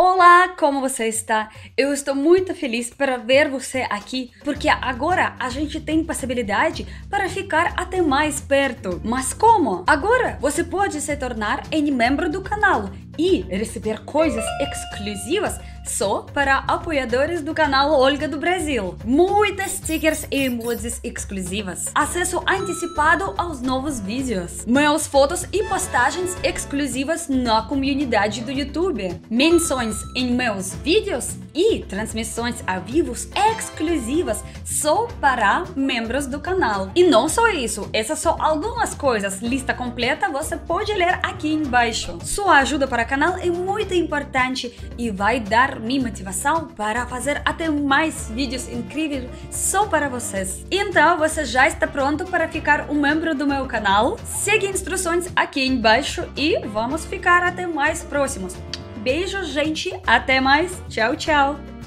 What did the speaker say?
Olá, como você está? Eu estou muito feliz para ver você aqui, porque agora a gente tem possibilidade para ficar até mais perto. Mas como? Agora você pode se tornar um membro do canal e receber coisas exclusivas só para apoiadores do canal Olga do Brasil. Muitas stickers e emojis exclusivas, acesso antecipado aos novos vídeos, meus fotos e postagens exclusivas na comunidade do YouTube, menções em meus vídeos e transmissões ao vivo exclusivas só para membros do canal. E não só isso, essas são algumas coisas. Lista completa você pode ler aqui embaixo. Sua ajuda para o canal é muito importante e vai dar-me motivação para fazer até mais vídeos incríveis só para vocês. Então você já está pronto para ficar um membro do meu canal? Segue instruções aqui embaixo e vamos ficar até mais próximos. Beijo, gente, até mais, tchau, tchau!